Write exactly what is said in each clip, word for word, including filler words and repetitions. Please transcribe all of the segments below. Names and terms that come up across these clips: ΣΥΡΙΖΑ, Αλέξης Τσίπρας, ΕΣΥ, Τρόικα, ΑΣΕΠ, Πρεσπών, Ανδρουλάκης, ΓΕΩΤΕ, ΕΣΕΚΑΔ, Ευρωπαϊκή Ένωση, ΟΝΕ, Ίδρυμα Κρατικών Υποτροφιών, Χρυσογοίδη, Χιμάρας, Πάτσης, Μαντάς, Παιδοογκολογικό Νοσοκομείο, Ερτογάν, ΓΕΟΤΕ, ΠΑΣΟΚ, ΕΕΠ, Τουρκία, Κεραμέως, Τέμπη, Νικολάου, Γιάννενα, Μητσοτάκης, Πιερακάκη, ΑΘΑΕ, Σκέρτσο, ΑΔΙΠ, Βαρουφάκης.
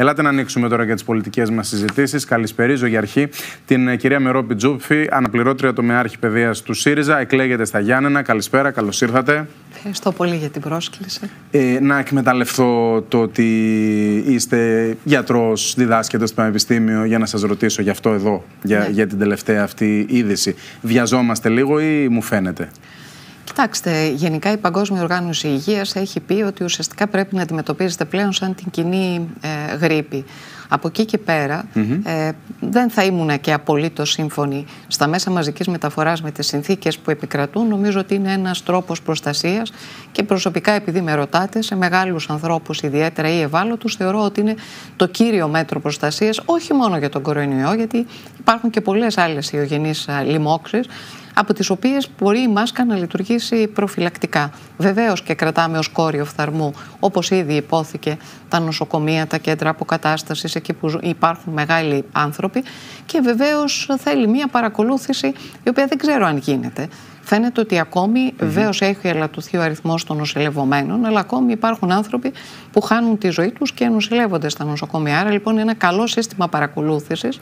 Ελάτε να ανοίξουμε τώρα για τις πολιτικές μας συζητήσεις. Καλησπερίζω για αρχή την κυρία Μερόπη Τζούφη, αναπληρώτρια τομεάρχη παιδείας του ΣΥΡΙΖΑ. Εκλέγεται στα Γιάννενα. Καλησπέρα, καλώς ήρθατε. Ευχαριστώ πολύ για την πρόσκληση. Ε, να εκμεταλλευτώ το ότι είστε γιατρός, διδάσκεται στο Πανεπιστήμιο, για να σας ρωτήσω γι' αυτό εδώ, για, ναι. για την τελευταία αυτή είδηση. Βιαζόμαστε λίγο ή μου φαίνεται? Κοιτάξτε, γενικά η Παγκόσμια Οργάνωση Υγείας έχει πει ότι ουσιαστικά πρέπει να αντιμετωπίζεται πλέον σαν την κοινή ε, γρήπη. Από εκεί και πέρα mm-hmm. ε, δεν θα ήμουνα και απολύτως σύμφωνη. Στα μέσα μαζικής μεταφοράς με τις συνθήκες που επικρατούν, νομίζω ότι είναι ένας τρόπος προστασίας και προσωπικά, επειδή με ρωτάτε, σε μεγάλους ανθρώπους ιδιαίτερα ή ευάλωτους, θεωρώ ότι είναι το κύριο μέτρο προστασίας, όχι μόνο για τον κορονοϊό, γιατί υπάρχουν και πολλές άλλες ιογενείς λοιμώξεις, από τις οποίες μπορεί η μάσκα να λειτουργήσει προφυλακτικά. Βεβαίως και κρατάμε ως κόριο φθαρμού, όπως ήδη υπόθηκε, τα νοσοκομεία, τα κέντρα αποκατάστασης, εκεί που υπάρχουν μεγάλοι άνθρωποι, και βεβαίως θέλει μια παρακολούθηση η οποία δεν ξέρω αν γίνεται. Φαίνεται ότι ακόμη, mm-hmm. βεβαίως έχει ελαττωθεί ο αριθμός των νοσηλευομένων, αλλά ακόμη υπάρχουν άνθρωποι που χάνουν τη ζωή τους και νοσηλεύονται στα νοσοκομεία. Άρα λοιπόν ένα καλό σύστημα παρακολούθησης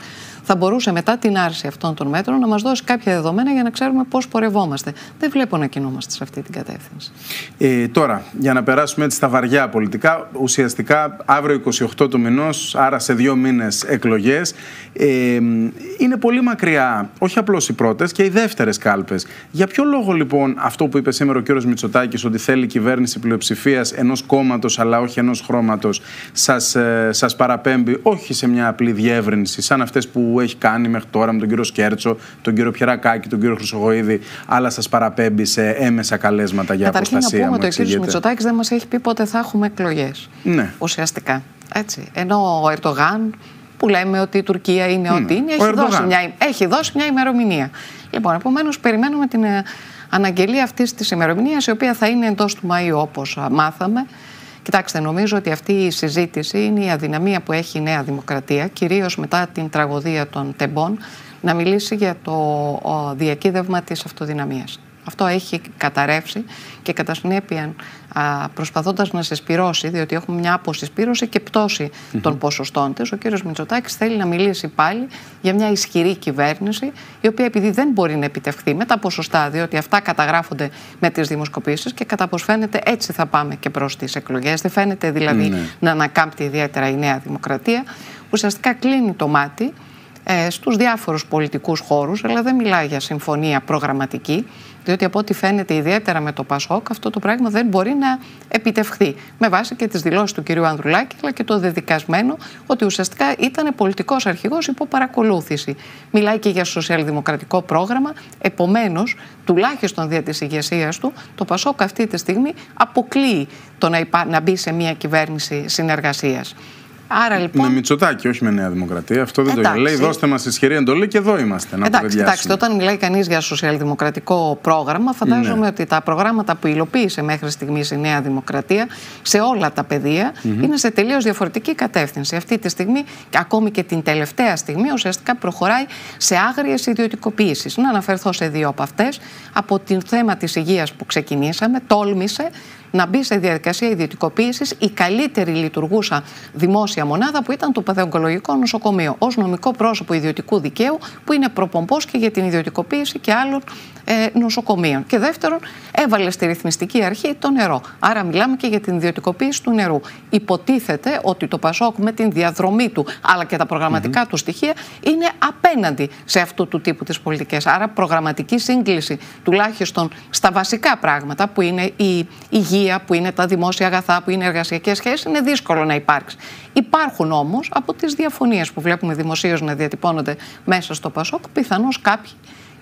θα μπορούσε μετά την άρση αυτών των μέτρων να μας δώσει κάποια δεδομένα για να ξέρουμε πώς πορευόμαστε. Δεν βλέπω να κινούμαστε σε αυτή την κατεύθυνση. Ε, τώρα, για να περάσουμε έτσι στα βαριά πολιτικά, ουσιαστικά αύριο εικοστή όγδοη του μηνός, άρα σε δύο μήνες εκλογές. Ε, είναι πολύ μακριά, όχι απλώς οι πρώτες και οι δεύτερες κάλπες. Για ποιο λόγο λοιπόν αυτό που είπε σήμερα ο κύριος Μητσοτάκης, ότι θέλει κυβέρνηση πλειοψηφίας ενός κόμματος αλλά όχι ενός χρώματος, σας, ε, σας παραπέμπει όχι σε μια απλή διεύρυνση σαν αυτές που έχει κάνει μέχρι τώρα με τον κύριο Σκέρτσο, τον κύριο Πιερακάκη, τον κύριο Χρυσογοίδη, αλλά σας παραπέμπει σε έμεσα καλέσματα για καταρχήν αποστασία? Καταρχήν να πούμε ότι ο κύριος Μητσοτάκης δεν μας έχει πει πότε θα έχουμε εκλογές. Ναι. Ουσιαστικά. Έτσι. Ενώ ο Ερτογάν, που λέμε ότι η Τουρκία είναι mm. ό,τι είναι, έχει δώσει, μια, έχει δώσει μια ημερομηνία. Λοιπόν, επομένως, περιμένουμε την αναγγελία αυτής της ημερομηνίας, η οποία θα είναι εντός του Μαΐου, όπως μάθαμε. Κοιτάξτε, νομίζω ότι αυτή η συζήτηση είναι η αδυναμία που έχει η Νέα Δημοκρατία, κυρίως μετά την τραγωδία των Τεμπών, να μιλήσει για το διακύδευμα της αυτοδυναμίας. Αυτό έχει καταρρεύσει και κατά συνέπεια, προσπαθώντας να συσπυρώσει, διότι έχουμε μια αποσυσπήρωση και πτώση mm-hmm. των ποσοστών της, ο κύριος Μητσοτάκης θέλει να μιλήσει πάλι για μια ισχυρή κυβέρνηση, η οποία, επειδή δεν μπορεί να επιτευχθεί με τα ποσοστά, διότι αυτά καταγράφονται με τις δημοσκοπήσεις και κατά πως φαίνεται έτσι θα πάμε και προς τις εκλογές, δεν φαίνεται δηλαδή mm-hmm. να ανακάμπτει ιδιαίτερα η Νέα Δημοκρατία, ουσιαστικά κλείνει το μάτι στους διάφορους πολιτικούς χώρους, αλλά δεν μιλάει για συμφωνία προγραμματική, διότι από ό,τι φαίνεται ιδιαίτερα με το ΠΑΣΟΚ αυτό το πράγμα δεν μπορεί να επιτευχθεί, με βάση και τις δηλώσεις του κυρίου Ανδρουλάκη, αλλά και το δεδικασμένο ότι ουσιαστικά ήταν πολιτικός αρχηγός υπό παρακολούθηση. Μιλάει και για σοσιαλδημοκρατικό πρόγραμμα, επομένως, τουλάχιστον δια της ηγεσίας του, το ΠΑΣΟΚ αυτή τη στιγμή αποκλείει το να, υπά... να μπει σε μια κυβέρνηση συνεργασίας. Άρα, λοιπόν... Με Μητσοτάκη, όχι με Νέα Δημοκρατία. Αυτό δεν εντάξει. το λέει. Δώστε μας ισχυρή εντολή και εδώ είμαστε. Να εντάξει, εντάξει, όταν μιλάει κανείς για σοσιαλδημοκρατικό πρόγραμμα, φαντάζομαι ναι. ότι τα προγράμματα που υλοποίησε μέχρι στιγμής η Νέα Δημοκρατία σε όλα τα πεδία mm-hmm. είναι σε τελείως διαφορετική κατεύθυνση. Αυτή τη στιγμή, ακόμη και την τελευταία στιγμή, ουσιαστικά προχωράει σε άγριες ιδιωτικοποιήσεις. Να αναφερθώ σε δύο από αυτές. Από το θέμα της υγείας που ξεκινήσαμε, τόλμησε να μπει σε διαδικασία ιδιωτικοποίησης η καλύτερη λειτουργούσα δημόσια μονάδα, που ήταν το Παιδοογκολογικό Νοσοκομείο, ως νομικό πρόσωπο ιδιωτικού δικαίου, που είναι προπομπός και για την ιδιωτικοποίηση και άλλων ε, νοσοκομείων. Και δεύτερον, έβαλε στη ρυθμιστική αρχή το νερό. Άρα, μιλάμε και για την ιδιωτικοποίηση του νερού. Υποτίθεται ότι το ΠΑΣΟΚ με την διαδρομή του, αλλά και τα προγραμματικά mm-hmm. του στοιχεία, είναι απέναντι σε αυτού του τύπου τις πολιτικές. Άρα, προγραμματική σύγκληση τουλάχιστον στα βασικά πράγματα, που είναι η υγεία, που είναι τα δημόσια αγαθά, που είναι εργασιακές σχέσεις, είναι δύσκολο να υπάρξει. Υπάρχουν όμως, από τις διαφωνίες που βλέπουμε δημοσίως να διατυπώνονται μέσα στο ΠΑΣΟΚ, πιθανώς κάποιοι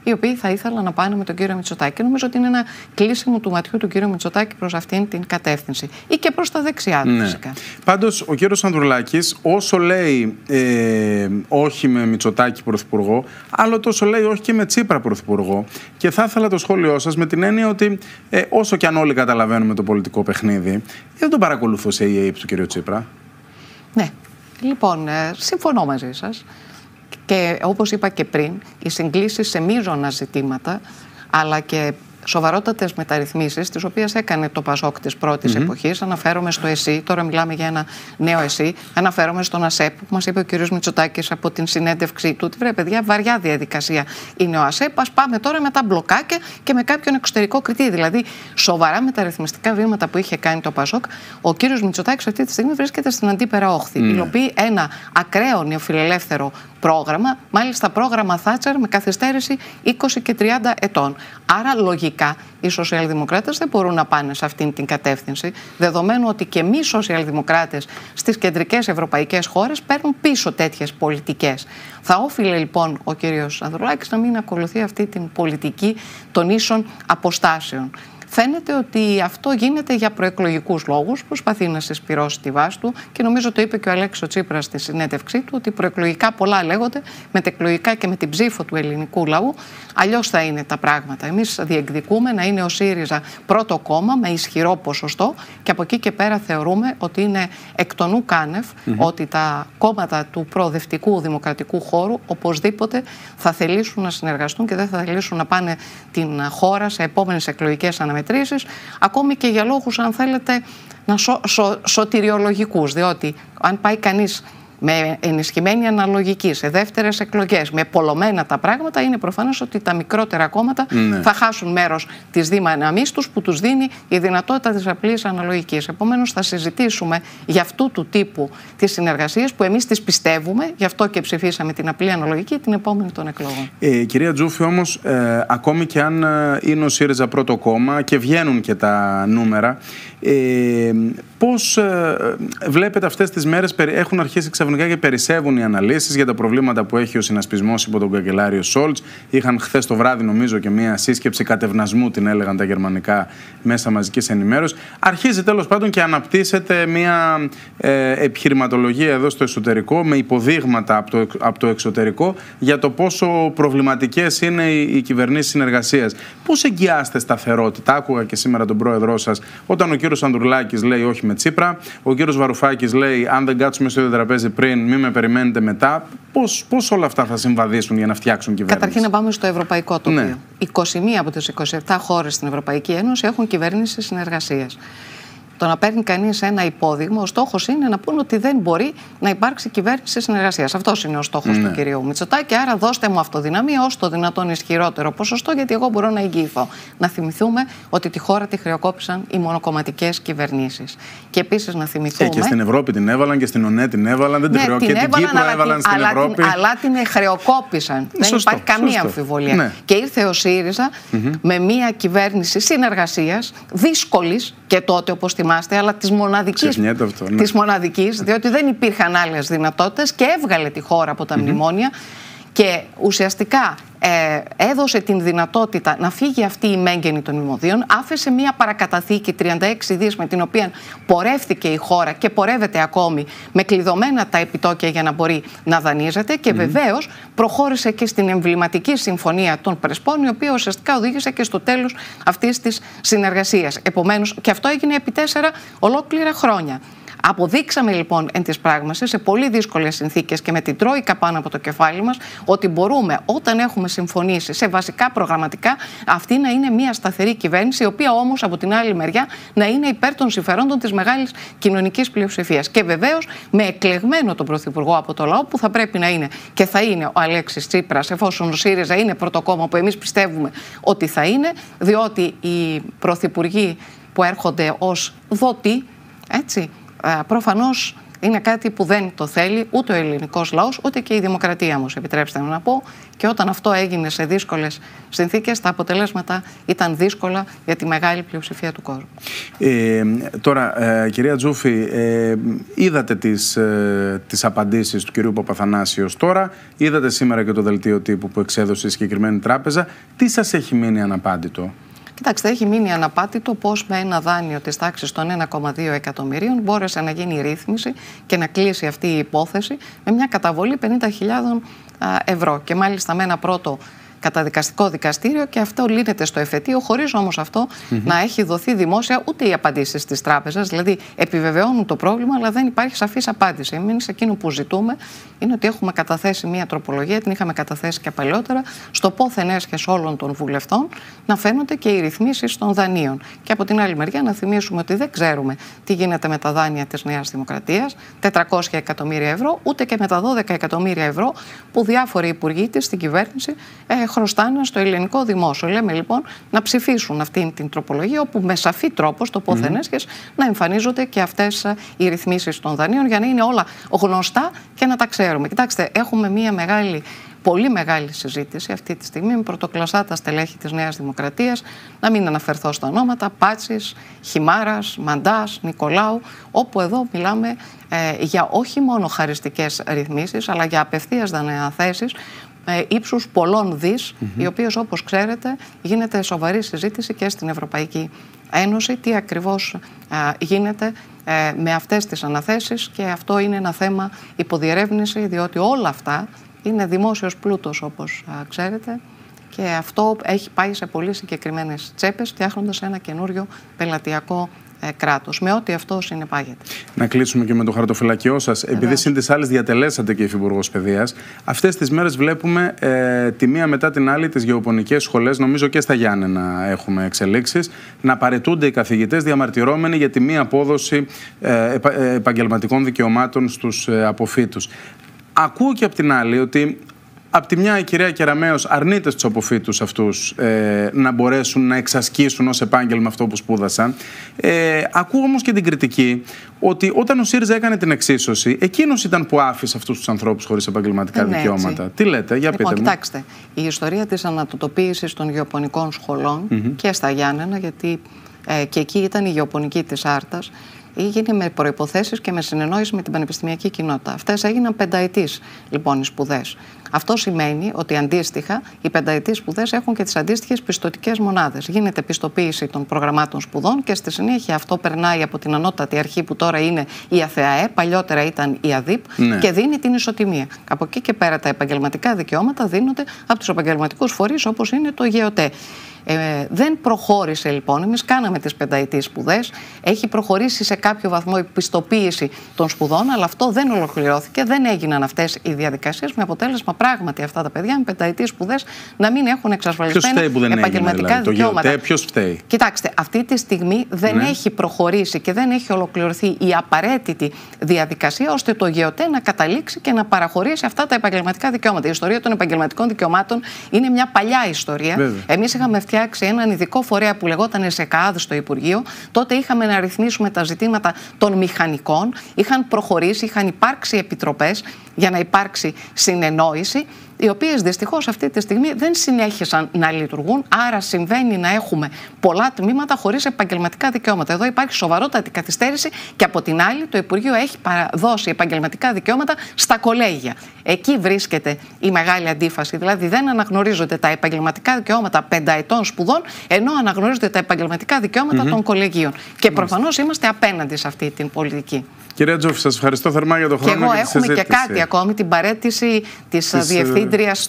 οι οποίοι θα ήθελαν να πάνε με τον κύριο Μητσοτάκη. Και νομίζω ότι είναι ένα κλείσιμο του ματιού του κύριου Μητσοτάκη προς αυτήν την κατεύθυνση ή και προς τα δεξιά του, ναι. φυσικά. Πάντως, ο κύριος Ανδρουλάκης, όσο λέει ε, όχι με Μητσοτάκη πρωθυπουργό, άλλο τόσο λέει όχι και με Τσίπρα πρωθυπουργό. Και θα ήθελα το σχόλιο σας με την έννοια ότι ε, όσο και αν όλοι καταλαβαίνουμε το πολιτικό παιχνίδι, δεν τον παρακολουθούσε η ΕΕΠ του κύριου Τσίπρα. Ναι. Λοιπόν, ε, συμφωνώ μαζί σας. Και όπως είπα και πριν, οι συγκλήσεις σε μείζωνα ζητήματα, αλλά και σοβαρότατες μεταρρυθμίσεις, τις οποίες έκανε το ΠΑΣΟΚ της πρώτης mm-hmm. εποχής. Αναφέρομαι στο ΕΣΥ, τώρα μιλάμε για ένα νέο ΕΣΥ. Αναφέρομαι στον ΑΣΕΠ, που μας είπε ο κ. Μητσοτάκης από την συνέντευξή του ότι βρε παιδιά, βαριά διαδικασία είναι ο ΑΣΕΠ. Ας πάμε τώρα με τα μπλοκάκια και με κάποιον εξωτερικό κριτή. Δηλαδή, σοβαρά μεταρρυθμιστικά βήματα που είχε κάνει το ΠΑΣΟΚ, ο κ. Μητσοτάκης αυτή τη στιγμή βρίσκεται στην αντίπερα όχθη. Mm-hmm. Υλοποιεί ένα ακραίο νεοφιλελεύθερο πρόγραμμα, μάλιστα πρόγραμμα Θάτσερ με καθυστέρηση είκοσι και τριάντα ετών. Άρα, λογικά, οι σοσιαλδημοκράτες δεν μπορούν να πάνε σε αυτήν την κατεύθυνση, δεδομένου ότι και εμείς οι σοσιαλδημοκράτες στις κεντρικές ευρωπαϊκές χώρες παίρνουν πίσω τέτοιες πολιτικές. Θα όφιλε λοιπόν ο κύριος Ανδρουλάκης να μην ακολουθεί αυτή την πολιτική των ίσων αποστάσεων. Φαίνεται ότι αυτό γίνεται για προεκλογικούς λόγους, προσπαθεί να συσπυρώσει τη βάση του και νομίζω το είπε και ο Αλέξης Τσίπρας στη συνέντευξή του ότι προεκλογικά πολλά λέγονται, μετεκλογικά και με την ψήφο του ελληνικού λαού. Αλλιώς θα είναι τα πράγματα. Εμείς διεκδικούμε να είναι ο ΣΥΡΙΖΑ πρώτο κόμμα με ισχυρό ποσοστό και από εκεί και πέρα θεωρούμε ότι είναι εκ των ου κάνευ mm-hmm. ότι τα κόμματα του προοδευτικού δημοκρατικού χώρου οπωσδήποτε θα θελήσουν να συνεργαστούν και δεν θα θελήσουν να πάνε την χώρα σε επόμενες εκλογικές αναμετρήσεις. Ακόμη και για λόγους, αν θέλετε, να σω, σω, σωτηριολογικούς, διότι αν πάει κανείς με ενισχυμένη αναλογική σε δεύτερες εκλογές, με πολλωμένα τα πράγματα, είναι προφανώς ότι τα μικρότερα κόμματα ναι. θα χάσουν μέρος της δύναμής τους που τους δίνει η δυνατότητα της απλής αναλογικής. Επομένως, θα συζητήσουμε για αυτού του τύπου τις συνεργασίες που εμείς τις πιστεύουμε, γι' αυτό και ψηφίσαμε την απλή αναλογική την επόμενη των εκλογών. Ε, κυρία Τζούφη, όμως, ε, ακόμη και αν είναι ο ΣΥΡΙΖΑ πρώτο κόμμα και βγαίνουν και τα νούμερα, ε, πώς ε, βλέπετε αυτές τις μέρες, έχουν αρχίσει ξαφνικά και περισσεύουν οι αναλύσεις για τα προβλήματα που έχει ο συνασπισμός υπό τον καγκελάριο Σόλτς. Είχαν χθες το βράδυ, νομίζω, και μία σύσκεψη κατευνασμού, την έλεγαν τα γερμανικά μέσα μαζικής ενημέρωσης. Αρχίζει τέλος πάντων και αναπτύσσεται μία ε, επιχειρηματολογία εδώ στο εσωτερικό, με υποδείγματα από το, από το εξωτερικό, για το πόσο προβληματικές είναι οι, οι κυβερνήσεις συνεργασίας. Πώς εγγυάστε σταθερότητα? Άκουγα και σήμερα τον πρόεδρό σας, όταν ο κύριος Ανδρουλάκης λέει όχι με Τσίπρα, ο κύριος Βαρουφάκης λέει αν δεν κάτσουμε στο ίδιο τραπέζι πριν, μην με περιμένετε μετά. Πώς, πώς όλα αυτά θα συμβαδίσουν για να φτιάξουν κυβέρνηση? Καταρχήν να πάμε στο ευρωπαϊκό τοπίο. Ναι. είκοσι μία από τις είκοσι επτά χώρες στην Ευρωπαϊκή Ένωση έχουν κυβέρνηση συνεργασίας. Το να παίρνει κανείς ένα υπόδειγμα, ο στόχος είναι να πούνε ότι δεν μπορεί να υπάρξει κυβέρνηση συνεργασίας. Αυτός είναι ο στόχος ναι. του κυρίου Μητσοτάκη. Άρα, δώστε μου αυτοδυναμία ως το δυνατόν ισχυρότερο ποσοστό, γιατί εγώ μπορώ να εγγυηθώ. Να θυμηθούμε ότι τη χώρα τη χρεοκόπησαν οι μονοκομματικές κυβερνήσεις. Και επίσης να θυμηθούμε. Και, και στην Ευρώπη την έβαλαν και στην ΟΝΕ την έβαλαν. Δεν ναι, την χρεοκόπησαν. Και την Κύπρο αλλά, έβαλαν στην αλλά, Ευρώπη. Αλλά, αλλά την χρεοκόπησαν. Δεν σωστό, υπάρχει καμία σωστό. αμφιβολία. Ναι. Και ήρθε ο ΣΥΡΙΖΑ mm-hmm. με μια κυβέρνηση συνεργασίας δύσκολη και τότε, όπως θυμάμαι. Αλλά της μοναδικής, αυτό, ναι. της μοναδικής, διότι δεν υπήρχαν άλλες δυνατότητες και έβγαλε τη χώρα από τα mm-hmm. μνημόνια και ουσιαστικά ε, έδωσε την δυνατότητα να φύγει αυτή η μέγενη των μνημοδίων, άφησε μια παρακαταθήκη τριάντα έξι δισεκατομμύρια με την οποία πορεύτηκε η χώρα και πορεύεται ακόμη με κλειδωμένα τα επιτόκια για να μπορεί να δανείζεται και mm-hmm. βεβαίως προχώρησε και στην εμβληματική συμφωνία των Πρεσπών, η οποία ουσιαστικά οδήγησε και στο τέλος αυτής της συνεργασίας. Επομένως, και αυτό έγινε επί τέσσερα ολόκληρα χρόνια. Αποδείξαμε λοιπόν εν της πράγμασης σε πολύ δύσκολες συνθήκες και με την Τρόικα πάνω από το κεφάλι μας ότι μπορούμε όταν έχουμε συμφωνήσει σε βασικά προγραμματικά αυτή να είναι μια σταθερή κυβέρνηση, η οποία όμως από την άλλη μεριά να είναι υπέρ των συμφερόντων της μεγάλης κοινωνικής πλειοψηφίας. Και βεβαίως με εκλεγμένο τον Πρωθυπουργό από το λαό που θα πρέπει να είναι και θα είναι ο Αλέξης Τσίπρας, εφόσον ο ΣΥΡΙΖΑ είναι πρωτοκόμμα που εμείς πιστεύουμε ότι θα είναι, διότι οι πρωθυπουργοί που έρχονται ως δότοι, έτσι. Προφανώς είναι κάτι που δεν το θέλει ούτε ο ελληνικός λαός, ούτε και η δημοκρατία μας, επιτρέψτε μου να πω. Και όταν αυτό έγινε σε δύσκολες συνθήκες, τα αποτελέσματα ήταν δύσκολα για τη μεγάλη πλειοψηφία του κόσμου. Ε, τώρα, ε, κυρία Τζούφη, ε, είδατε τις, ε, τις απαντήσεις του κυρίου Παπαθανάσιου τώρα, είδατε σήμερα και το δελτίο τύπου που εξέδωσε η συγκεκριμένη τράπεζα. Τι σας έχει μείνει αναπάντητο? Κοιτάξτε, έχει μείνει αναπάτητο πώς με ένα δάνειο της τάξης των ένα κόμμα δύο εκατομμυρίων μπόρεσε να γίνει η ρύθμιση και να κλείσει αυτή η υπόθεση με μια καταβολή πενήντα χιλιάδες ευρώ. Και μάλιστα με ένα πρώτο καταδικαστικό δικαστήριο και αυτό λύνεται στο εφετείο, χωρίς όμως αυτό mm-hmm. να έχει δοθεί δημόσια ούτε οι απαντήσεις στις τράπεζες. Δηλαδή, επιβεβαιώνουν το πρόβλημα, αλλά δεν υπάρχει σαφής απάντηση. Εμείς εκείνο που ζητούμε είναι ότι έχουμε καταθέσει μία τροπολογία, την είχαμε καταθέσει και παλαιότερα, στο πόθεν έσχες όλων των βουλευτών να φαίνονται και οι ρυθμίσεις των δανείων. Και από την άλλη μεριά, να θυμίσουμε ότι δεν ξέρουμε τι γίνεται με τα δάνεια της Νέας Δημοκρατίας, τετρακόσια εκατομμύρια ευρώ, ούτε και με τα δώδεκα εκατομμύρια ευρώ που διάφοροι υπουργοί της στην κυβέρνηση ε, χρωστάνε στο ελληνικό δημόσιο. Λέμε λοιπόν να ψηφίσουν αυτή την τροπολογία, όπου με σαφή τρόπο στο πόθεν έσχες mm. να εμφανίζονται και αυτές οι ρυθμίσεις των δανείων, για να είναι όλα γνωστά και να τα ξέρουμε. Κοιτάξτε, έχουμε μία μεγάλη. Πολύ μεγάλη συζήτηση αυτή τη στιγμή με πρωτοκλασσά τα στελέχη της Νέας Δημοκρατίας, να μην αναφερθώ στα ονόματα, Πάτσης, Χιμάρας, Μαντάς, Νικολάου, όπου εδώ μιλάμε ε, για όχι μόνο χαριστικές ρυθμίσεις, αλλά για απευθείας δανειοθέσεις ε, ύψους πολλών δις, mm-hmm. οι οποίες όπως ξέρετε γίνεται σοβαρή συζήτηση και στην Ευρωπαϊκή Ένωση, τι ακριβώς ε, γίνεται ε, με αυτές τις αναθέσεις, και αυτό είναι ένα θέμα υποδιερεύνηση, διότι όλα αυτά είναι δημόσιος πλούτος, όπως α, ξέρετε, και αυτό έχει πάει σε πολύ συγκεκριμένες τσέπες, φτιάχνοντας ένα καινούριο πελατειακό ε, κράτος, με ό,τι αυτό συνεπάγεται. Να κλείσουμε και με το χαρτοφυλακιό σας. Επειδή συν τις άλλες διατελέσατε και υφυπουργός παιδείας, αυτές τις μέρες βλέπουμε ε, τη μία μετά την άλλη τις γεωπονικές σχολές, νομίζω και στα Γιάννενα έχουμε εξελίξεις, να παρετούνται οι καθηγητές διαμαρτυρώμενοι για τη μία απόδοση ε, ε, επαγγελματικών δικαιωμάτων στους ε, αποφύτους. Ακούω και απ' την άλλη ότι απ' τη μια η κυρία Κεραμέως αρνείται στους αποφύτους αυτούς ε, να μπορέσουν να εξασκήσουν ως επάγγελμα αυτό που σπούδασαν. Ε, ακούω όμως και την κριτική ότι όταν ο ΣΥΡΙΖΑ έκανε την εξίσωση, εκείνος ήταν που άφησε αυτούς τους ανθρώπους χωρίς επαγγελματικά είναι δικαιώματα. Έτσι. Τι λέτε, για λοιπόν, πείτε μου. Κοιτάξτε, η ιστορία της ανατοτοποίησης των γεωπονικών σχολών mm-hmm. και στα Γιάννενα, γιατί ε, και εκεί ήταν η γεωπονική της Άρτας, έγινε με προϋποθέσεις και με συνεννόηση με την πανεπιστημιακή κοινότητα. Αυτές έγιναν πενταετής λοιπόν οι σπουδές. Αυτό σημαίνει ότι αντίστοιχα οι πενταετής σπουδές έχουν και τις αντίστοιχες πιστωτικές μονάδες. Γίνεται πιστοποίηση των προγραμμάτων σπουδών και στη συνέχεια αυτό περνάει από την ανώτατη αρχή που τώρα είναι η ΑΘΑΕ, παλιότερα ήταν η ΑΔΙΠ, ναι. και δίνει την ισοτιμία. Από εκεί και πέρα τα επαγγελματικά δικαιώματα δίνονται από τους επαγγελματικούς φορείς, όπως είναι το ΓΕΩΤΕ. Ε, δεν προχώρησε λοιπόν, εμείς κάναμε τις πενταετίες σπουδές, έχει προχωρήσει σε κάποιο βαθμό η πιστοποίηση των σπουδών, αλλά αυτό δεν ολοκληρώθηκε, δεν έγιναν αυτές οι διαδικασίες, με αποτέλεσμα πράγματι αυτά τα παιδιά με πενταετίες σπουδές να μην έχουν εξασφαλισμένα επαγγελματικά έγινε, δηλαδή, δικαιώματα. Ποιος φταίει? Κοιτάξτε, αυτή τη στιγμή δεν ναι. έχει προχωρήσει και δεν έχει ολοκληρωθεί η απαραίτητη διαδικασία ώστε το ΓΕΟΤΕ να καταλήξει και να παραχωρήσει αυτά τα επαγγελματικά δικαιώματα. Η ιστορία των επαγγελματικών δικαιωμάτων είναι μια παλιά ιστορία. Εμείς είχαμε φτιάξει έναν ειδικό φορέα που λεγόταν ΕΣΕΚΑΔ στο Υπουργείο. Τότε είχαμε να ρυθμίσουμε τα ζητήματα των μηχανικών. Είχαν προχωρήσει, είχαν υπάρξει επιτροπές για να υπάρξει συνεννόηση, οι οποίες δυστυχώς αυτή τη στιγμή δεν συνέχισαν να λειτουργούν. Άρα συμβαίνει να έχουμε πολλά τμήματα χωρίς επαγγελματικά δικαιώματα. Εδώ υπάρχει σοβαρότατη καθυστέρηση και από την άλλη το Υπουργείο έχει παραδώσει επαγγελματικά δικαιώματα στα κολέγια. Εκεί βρίσκεται η μεγάλη αντίφαση. Δηλαδή δεν αναγνωρίζονται τα επαγγελματικά δικαιώματα πενταετών σπουδών, ενώ αναγνωρίζονται τα επαγγελματικά δικαιώματα mm-hmm. των κολεγίων. Και προφανώς είμαστε απέναντι σε αυτή την πολιτική. Κυρία Τζούφη, σας ευχαριστώ θερμά για τον χρόνο. Και εγώ και έχουμε συζήτηση. Και κάτι ακόμη, την παρέτηση της, της διευθύντριας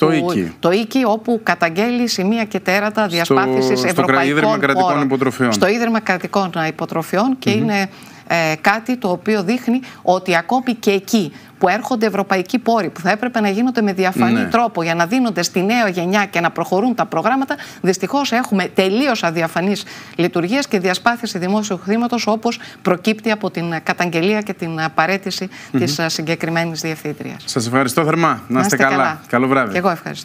του Οίκη, όπου καταγγέλει σημεία και τέρατα διασπάθησης στο, ευρωπαϊκών χώρων. Στο Ίδρυμα Κρατικών Υποτροφιών και mm-hmm. είναι ε, κάτι το οποίο δείχνει ότι ακόμη και εκεί που έρχονται ευρωπαϊκοί πόροι, που θα έπρεπε να γίνονται με διαφανή ναι. τρόπο για να δίνονται στη νέα γενιά και να προχωρούν τα προγράμματα, δυστυχώς έχουμε τελείως αδιαφανείς λειτουργίες και διασπάθηση δημόσιου χρήματος, όπως προκύπτει από την καταγγελία και την παρέτηση mm-hmm. της συγκεκριμένης διευθύντριας. Σας ευχαριστώ θερμά. Να είστε, να είστε καλά. καλά. Καλό βράδυ. Και εγώ ευχαριστώ.